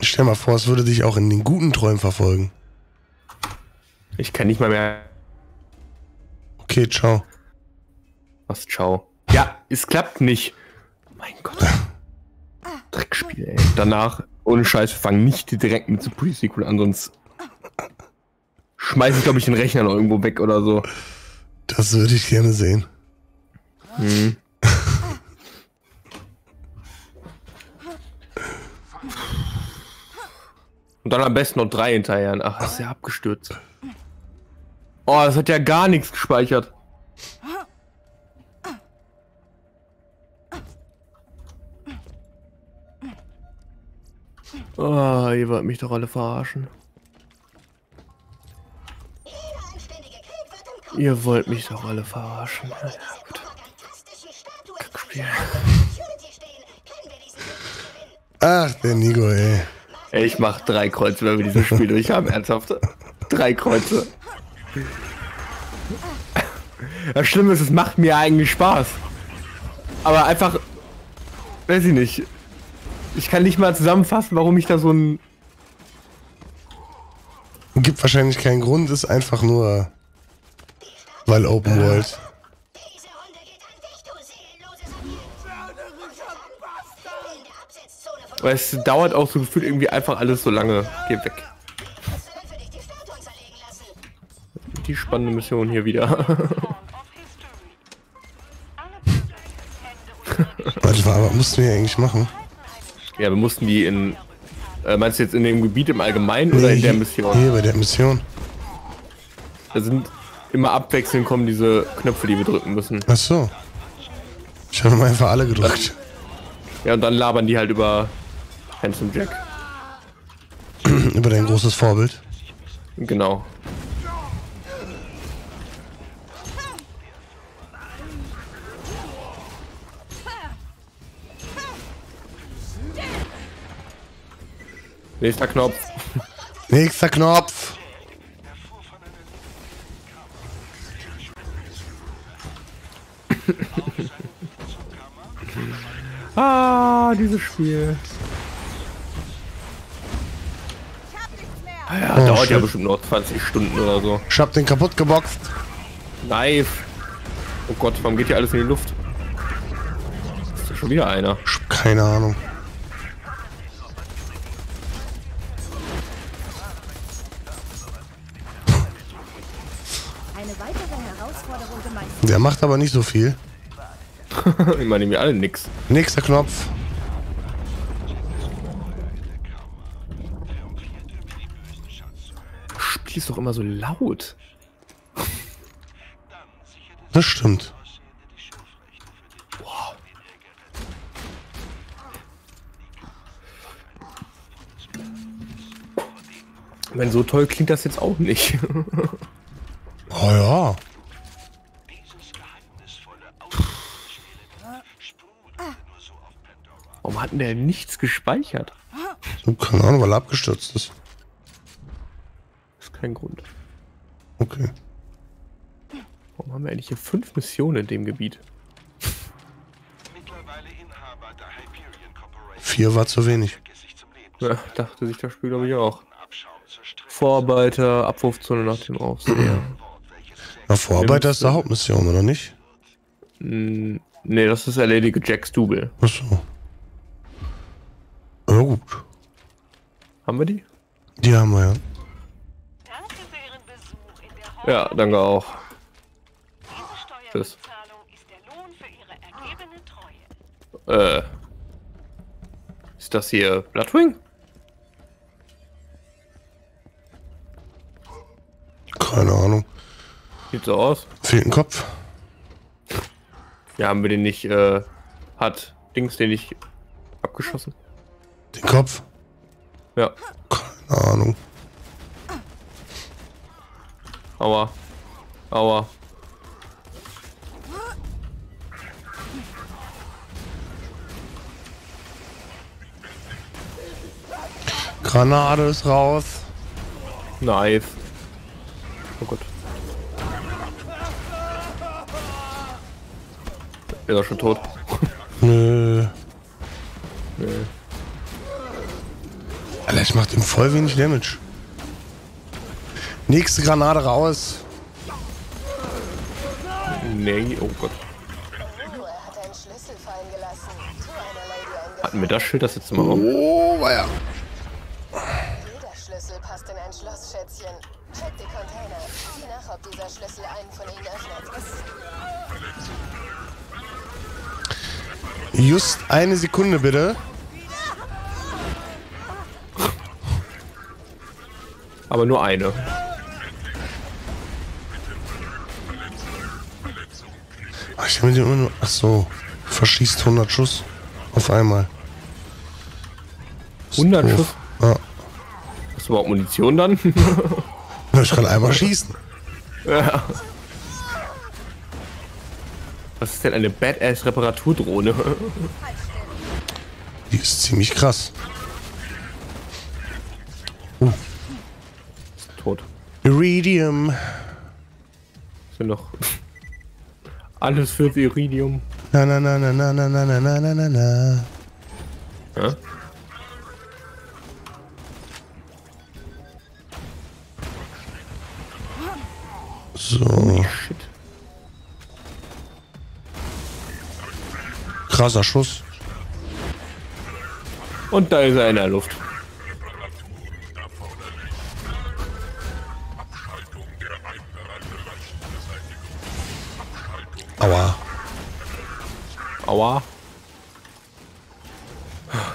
Stell mal vor, es würde dich auch in den guten Träumen verfolgen. Ich kann nicht mal mehr... Okay, ciao. Was, ciao? Ja, es klappt nicht. Mein Gott. Dreckspiel, ey. Danach, ohne Scheiß, wir fangen nicht direkt mit so Pre-Sequel an, sonst schmeiße ich, glaube ich, den Rechner noch irgendwo weg oder so. Das würde ich gerne sehen. Hm. Und dann am besten noch 3 hinterher. Ach, das ist ja abgestürzt. Oh, das hat ja gar nichts gespeichert. Oh, ihr wollt mich doch alle verarschen. Ihr wollt mich doch alle verarschen. Ja, gut. Kackspiel. Ach, der Nico, ey. Ich mach 3 Kreuze, wenn wir dieses Spiel durch haben, ernsthaft. 3 Kreuze. Das Schlimme ist, es macht mir eigentlich Spaß. Aber einfach, weiß ich nicht. Ich kann nicht mal zusammenfassen, warum ich da so ein... Gibt wahrscheinlich keinen Grund, ist einfach nur... Weil Open World. Weil es dauert auch so gefühlt irgendwie einfach alles so lange. Geh weg. Die spannende Mission hier wieder. Warte mal, was mussten wir eigentlich machen? Ja, wir mussten die in... meinst du jetzt in dem Gebiet im Allgemeinen oder in der Mission? Nee, bei der Mission. Da sind immer abwechselnd kommen diese Knöpfe, die wir drücken müssen. Ach so. Ich habe einfach alle gedrückt. Ja, und dann labern die halt über Handsome Jack. Über dein großes Vorbild. Genau. Nächster Knopf. Nächster Knopf. Ah, dieses Spiel. Ja, oh, dauert shit. Ja bestimmt noch 20 Stunden oder so. Ich hab den kaputt geboxt. Live. Oh Gott, warum geht hier alles in die Luft? Ist ja schon wieder einer. Keine Ahnung. Der macht aber nicht so viel. Ich meine, mir alle nix. Nächster Knopf. Das Spiel ist doch immer so laut. Das stimmt. Boah. Ich meine, so toll klingt das jetzt auch nicht. Oh ja. Warum hat denn der nichts gespeichert? Keine Ahnung, weil er abgestürzt ist. Ist kein Grund. Okay. Warum haben wir eigentlich hier 5 Missionen in dem Gebiet? 4 war zu wenig. Ja, dachte sich das Spiel, glaube ich, auch. Vorarbeiter, Abwurfzone nach dem Aufseher. Na, Vorarbeiter ist der Hauptmission, oder nicht? Ne, das ist erledige Jacks Double. Achso. Na gut. Haben wir die? Die haben wir, ja. Ja, danke auch. Tschüss. Ist das hier Bloodwing? Keine Ahnung. Sieht so aus. Fehlt ein Kopf. Ja, haben wir den nicht, hat Dings den nicht abgeschossen? Den Kopf? Ja. Keine Ahnung. Aua. Aua. Granate ist raus. Knife. Oh Gott. Ist er schon tot? Nö. Nö. Alter, ich mach dem voll wenig Damage. Nächste Granate raus. Nee, oh Gott. Hatten wir das Schild das jetzt mal rum? Oh, war ja. Jeder Schlüssel passt in ein Schloss, Schätzchen. Check die Container. Sieh nach, ob dieser Schlüssel einen von ihnen öffnet. Just eine Sekunde, bitte. Aber nur eine. Ach, ich hab mit dem nur... Ach so. Verschießt 100 Schuss. Auf einmal. 100 Schuss? Ja. Hast du überhaupt Munition dann? Ich kann einmal schießen. Ja. Was ist denn eine Badass-Reparaturdrohne? Die ist ziemlich krass. Ist tot. Iridium. Sind noch... Alles für Iridium. Na na na na na na na na na na na. Hä? So. Oh, shit. Krasser Schuss. Und da ist er in der Luft. Aua. Aua.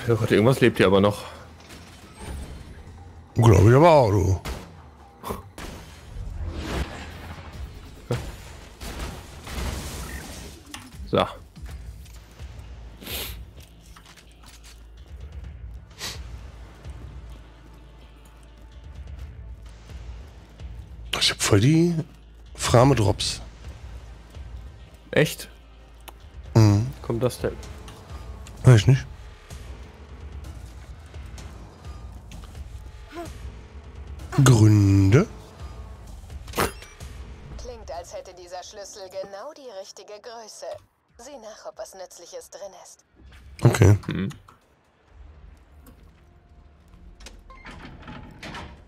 Oh Gott, irgendwas lebt hier aber noch. Glaube ich aber auch, du. So. Ich hab voll die Frame Drops. Echt? Mhm. Kommt das denn? Weiß nicht. Gründe? Klingt, als hätte dieser Schlüssel genau die richtige Größe. Sieh nach, ob was Nützliches drin ist. Okay. Mhm.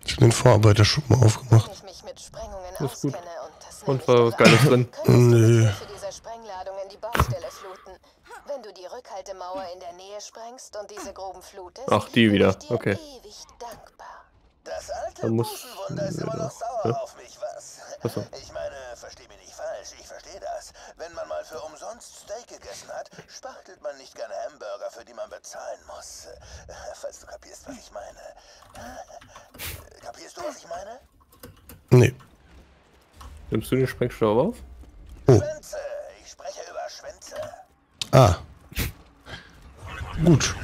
Ich hab den Vorarbeiterschuppen mal aufgemacht. Ich mich mit Sprengungen auskenne und das nicht. Und war was Geiles drin? Nee. Sprengladung in die Baustelle fluten. Wenn du die Rückhaltemauer in der Nähe sprengst und diese Gruben flutest, ach, die wieder. Bin ich dir okay. Ewig dankbar. Das alte Busenwunder ist immer noch sauer auf mich, was? Achso. Ich meine, versteh mich nicht falsch, ich verstehe das. Wenn man mal für umsonst Steak gegessen hat, spachtelt man nicht gerne Hamburger, für die man bezahlen muss. Falls du kapierst, was ich meine. Kapierst du, was ich meine? Nee. Nimmst du den Sprengstoff auf? Oh. Ah. Gut.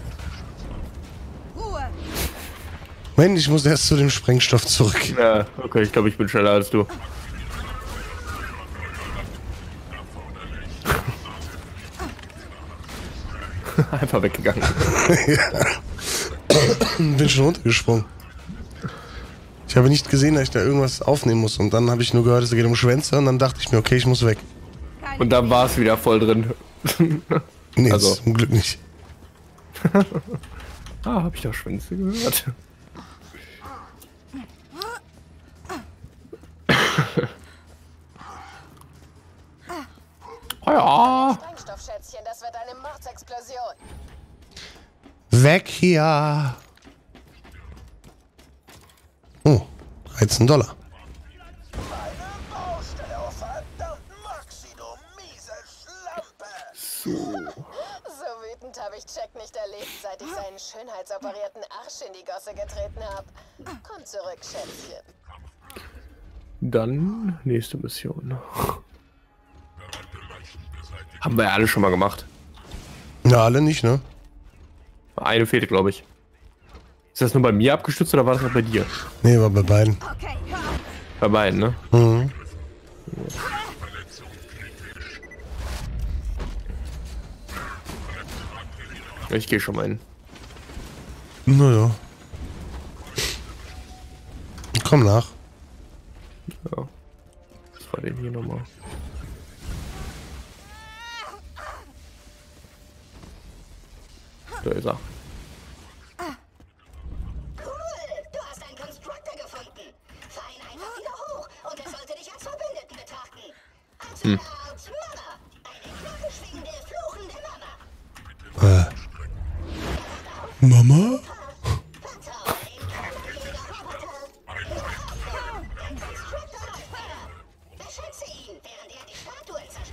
Moment, ich muss erst zu dem Sprengstoff zurück. Ja, okay, ich glaube, ich bin schneller als du. Einfach weggegangen. Bin schon runtergesprungen. Ich habe nicht gesehen, dass ich da irgendwas aufnehmen muss. Und dann habe ich nur gehört, es geht um Schwänze. Und dann dachte ich mir, okay, ich muss weg. Und dann war es wieder voll drin. Nee, also. Zum Glück nicht. Ah, hab ich doch Schwänze gehört. Ja. Sprengstoffschätzchen, das wird eine Mordsexplosion. Weg hier. Oh, $13. So. So wütend habe ich Jack nicht erlebt, seit ich seinen schönheitsoperierten Arsch in die Gosse getreten habe. Komm zurück, Schätzchen. Dann nächste Mission. Haben wir ja alle schon mal gemacht. Na, alle nicht, ne? Eine fehlt, glaube ich. Ist das nur bei mir abgestürzt oder war das noch bei dir? Nee, war bei beiden. Okay, bei beiden, ne? Mhm. Ja. Ich gehe schon mal hin. Naja. Komm nach. Ja. Was war denn hier nochmal? Da ist er. Mama?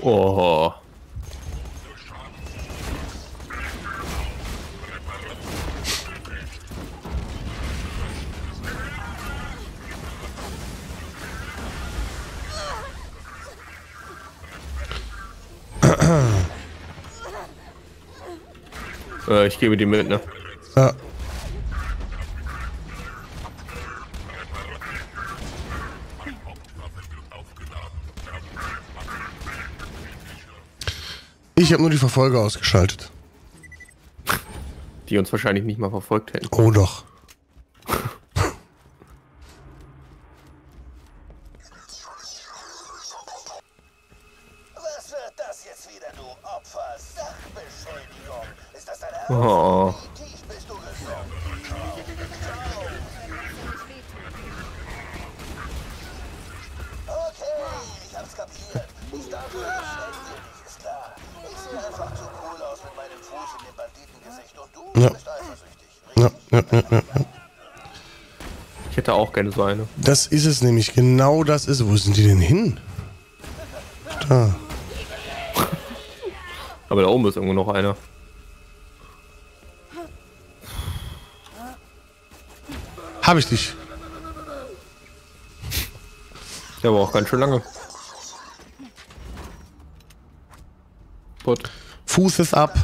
Oh. Ich gebe die mit, ne? Ja. Ich habe nur die Verfolger ausgeschaltet. Die uns wahrscheinlich nicht mal verfolgt hätten. Oh doch. Oh. Ja. Ich hätte auch gerne so eine. Das ist es nämlich, genau das ist. Wo sind die denn hin? Da. Aber da oben ist irgendwo noch einer. Hab ich dich. Der war auch ganz schön lange. Put. Fuß ist ab.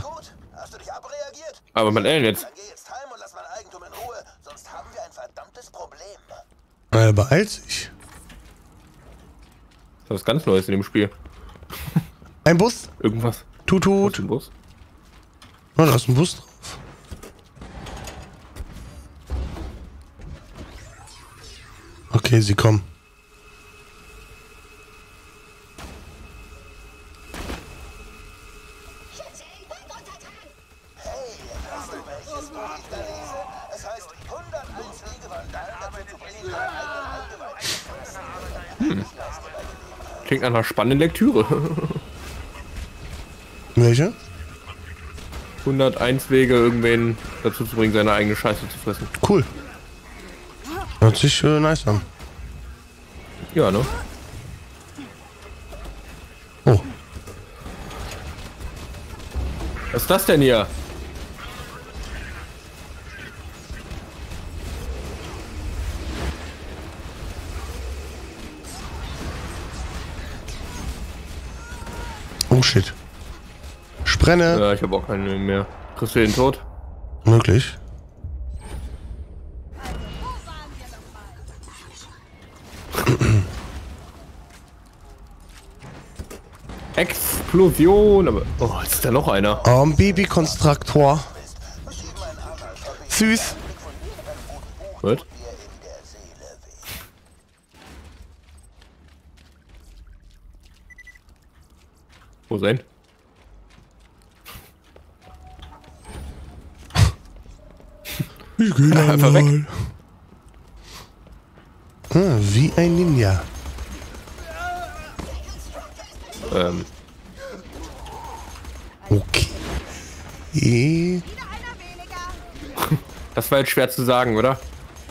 Aber man endet jetzt. Er beeilt sich. Das ist was ganz Neues in dem Spiel. Ein Bus. Irgendwas. Tut, tut. Ein Bus. Na, da ist ein Bus drauf. Okay, sie kommen. Klingt nach einer spannenden Lektüre. Welche? 101 Wege, irgendwen dazu zu bringen, seine eigene Scheiße zu fressen. Cool. Hört sich nice an. Ja, ne? Oh. Was ist das denn hier? Oh shit. Sprenne. Ja, ich habe auch keine mehr. Kriegst du den Tod? Möglich. Explosion, aber... Oh, jetzt ist da noch einer. Ein Baby-Konstruktor. Süß. Was? Wo sein? Ich geh da einfach weg. Wie ein Ninja. Okay. Das war jetzt schwer zu sagen, oder?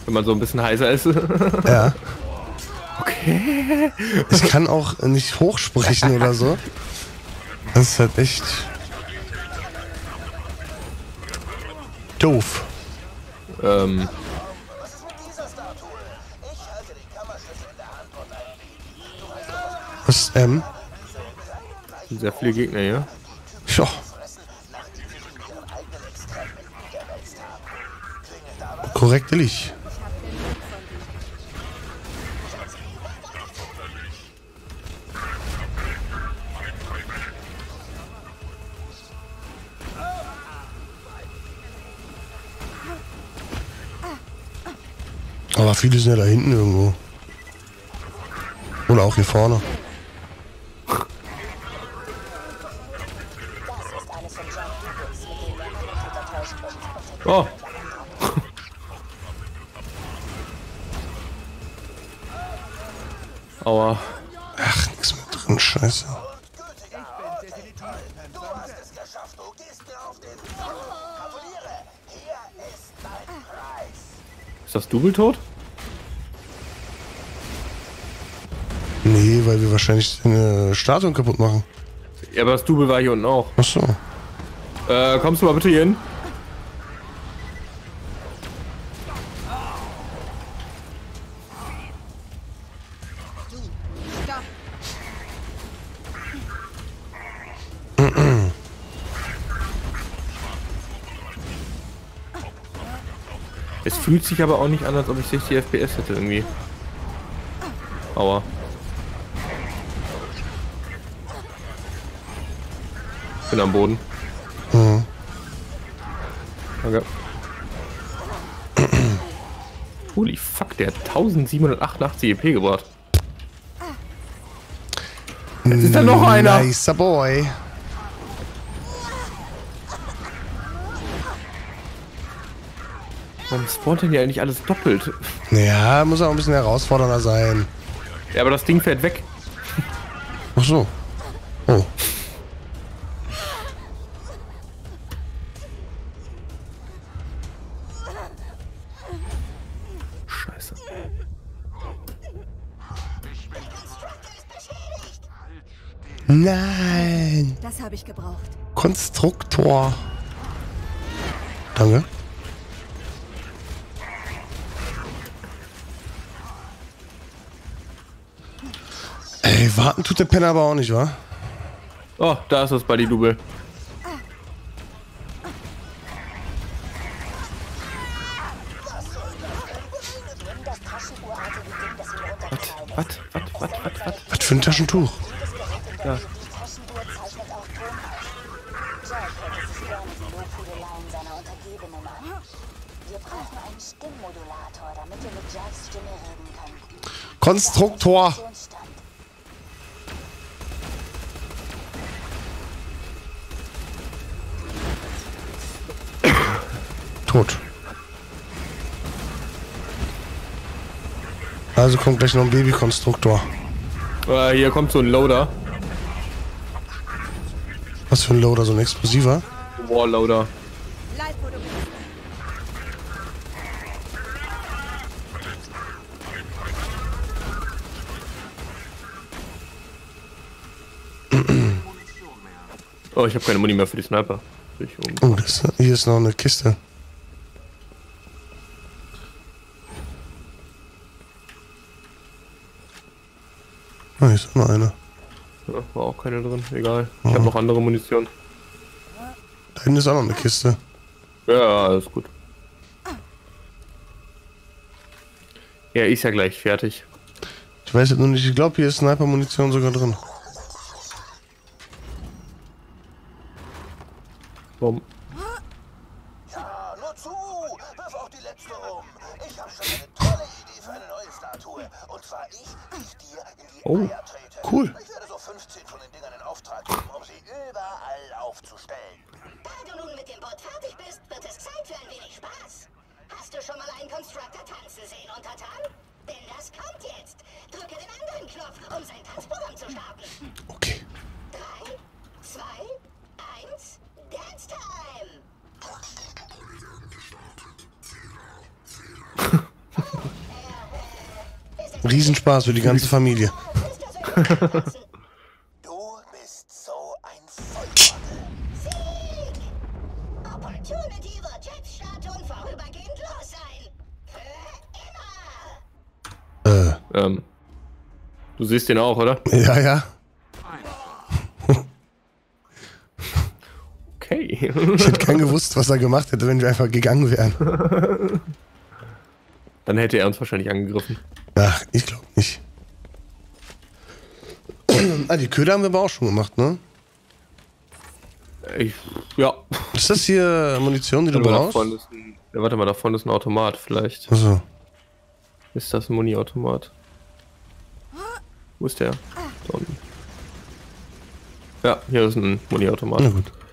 Wenn man so ein bisschen heiser ist. Ja. Okay. Ich kann auch nicht hochsprechen oder so. Das ist halt echt... doof. Was ist M? Sehr viele Gegner, ja? Ja. Korrekt, ehrlich. Aber viele sind ja da hinten irgendwo. Oder auch hier vorne. Oh. Aua. Ach, nichts mehr drin, scheiße. Ist das Double tot? Nee, weil wir wahrscheinlich eine Statue kaputt machen. Ja, aber das Double war hier unten auch. Achso. Kommst du mal bitte hier hin? Es fühlt sich aber auch nicht an, als ob ich 60 FPS hätte irgendwie. Aua. Bin am Boden. Mhm. Okay. Holy fuck, der hat 1788 EP gebracht. Jetzt ist da noch einer. Nicer Boy. Warum spawnt denn ja eigentlich alles doppelt? Ja, muss auch ein bisschen herausfordernder sein. Ja, aber das Ding fährt weg. Ach so. Oh. Scheiße. Nein. Das habe ich gebraucht. Konstruktor. Danke. Ey, warten tut der Penner aber auch nicht, wa? Oh, da ist das Buddy-Double. Was? Was für ein Taschentuch? Ja. Konstruktor! Tot. Also kommt gleich noch ein Babykonstruktor. Hier kommt so ein Loader. Was für ein Loader? So ein explosiver? Wall Loader. Oh, ich habe keine Muni mehr für die Sniper. Oh, hier ist noch eine Kiste. Ah, hier ist noch eine. Ja, war auch keine drin, egal. Ich habe noch andere Munition. Da hinten ist auch noch eine Kiste. Ja, alles gut. Ja, ist ja gleich fertig. Ich weiß jetzt nur nicht, ich glaube hier ist Sniper-Munition sogar drin. Warum? Ja, nur zu! Wirf auch die letzte um! Ich hab schon eine tolle Idee für eine neue Statue. Und zwar ich dir in die Eier trete. Oh, cool. Ich werde so 15 von den Dingern in Auftrag geben, um sie überall aufzustellen. Da du nun mit dem Bot fertig bist, wird es Zeit für ein wenig Spaß. Hast du schon mal einen Konstruktor tanzen sehen, Untertan? Denn das kommt jetzt. Drücke den anderen Knopf, um sein Tanzprogramm zu starten. Okay. 3, 2, 1... Dance time! Riesenspaß für die ganze Familie. Du bist so ein Volltrottel. Sieg! Opportunity wird jetzt starten und vorübergehend los sein. Für immer! Du siehst den auch, oder? Ja, ja. Okay. Ich hätte keinen gewusst, was er gemacht hätte, wenn wir einfach gegangen wären. Dann hätte er uns wahrscheinlich angegriffen. Ach, ich glaube nicht. Ah, die Köder haben wir aber auch schon gemacht, ne? Ja. Ist das hier Munition, die du brauchst? Ja, warte mal, da vorne ist ein Automat vielleicht. Achso. Ist das ein Muni-Automat? Wo ist der? Ja, hier ist ein Muni-Automat. Na gut.